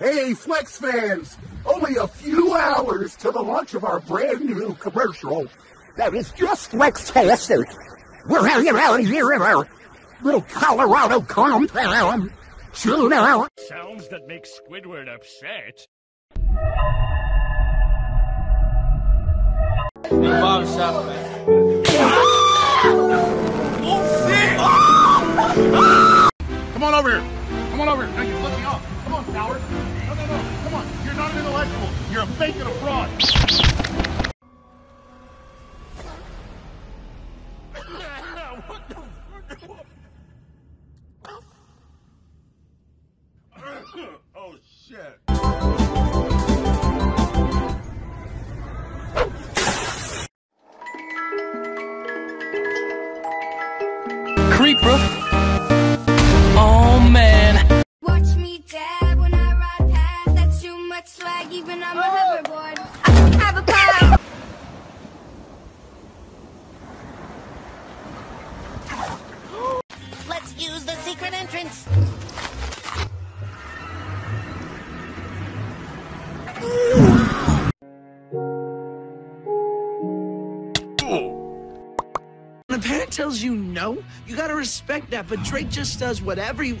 Hey, Flex fans, only a few hours to the launch of our brand new commercial that is just Flextastic. We're hanging out here in our little Colorado compound. Soon out. Sounds that make Squidward upset. Your mom's up, man. Oh, shit! Ah! Ah! Come on over here. Come on over here. Now you flip me off. Come on, coward. No, no, no. Come on. You're not an intellectual. You're a fake and a fraud. What the fuck? Oh, shit. Creeper. Oh, man. Watch me dab when I ride past. That's too much swag, even on my hoverboard. I have a pie. Let's use the secret entrance. When a parent tells you no, you gotta respect that, but Drake just does whatever he...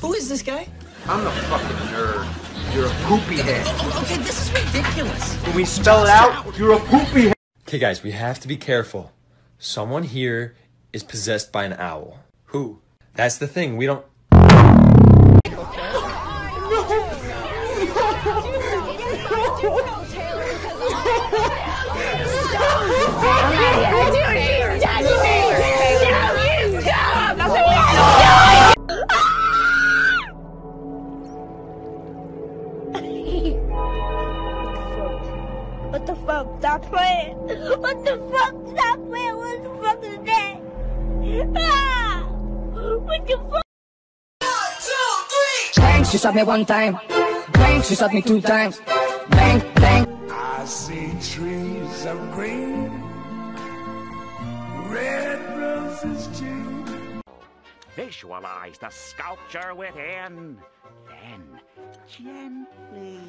Who is this guy? I'm a fucking nerd. You're a poopy head. Okay, this is ridiculous. When we spell it out, you're a poopy head. Okay, guys, we have to be careful. Someone here is possessed by an owl. Who? That's the thing, we don't... What the fuck? Stop playing! What the fuck? Stop playing! What the fuck is that? Ah! What the fuck? 1, 2, 3! Bang! She shot me one time. Bang! She shot me two times. Bang! Bang! I see trees of green, red roses too. Visualize the sculpture within, then gently.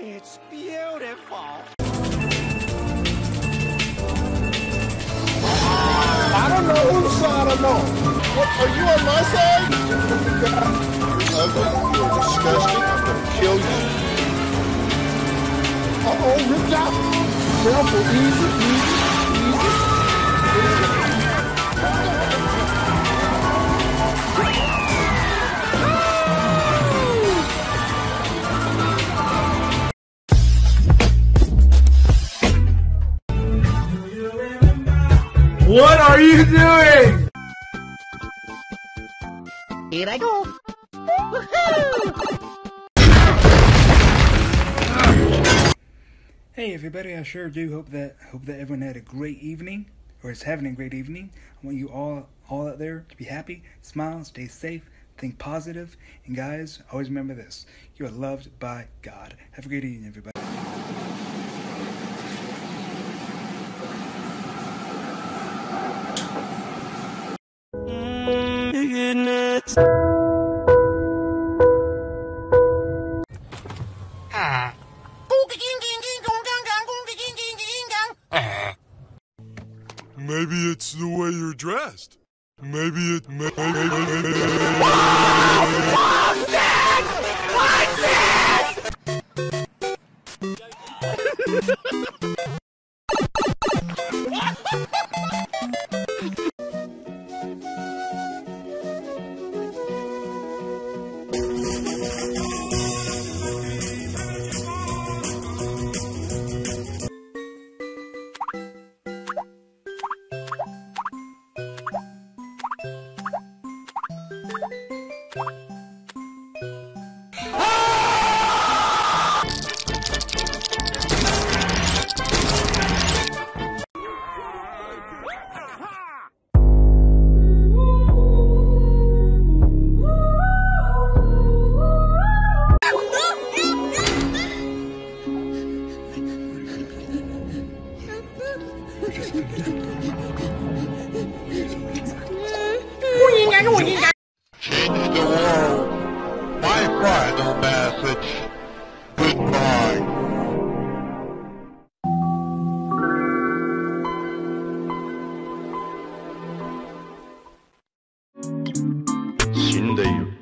It's beautiful. I don't know whose side I'm on. What, are you on my side? You're ugly. You're disgusting. I'm gonna kill you. Uh-oh, ripped out. Careful, easy, easy, easy. What are you doing? Here I go. Woohoo! Hey everybody, I sure do hope that everyone had a great evening, or is having a great evening. I want you all out there to be happy, smile, stay safe, think positive, and guys, always remember this. You are loved by God. Have a great evening, everybody. Maybe it's the way you're dressed. Maybe it may. Change the world. My final message. Goodbye.死んでいる。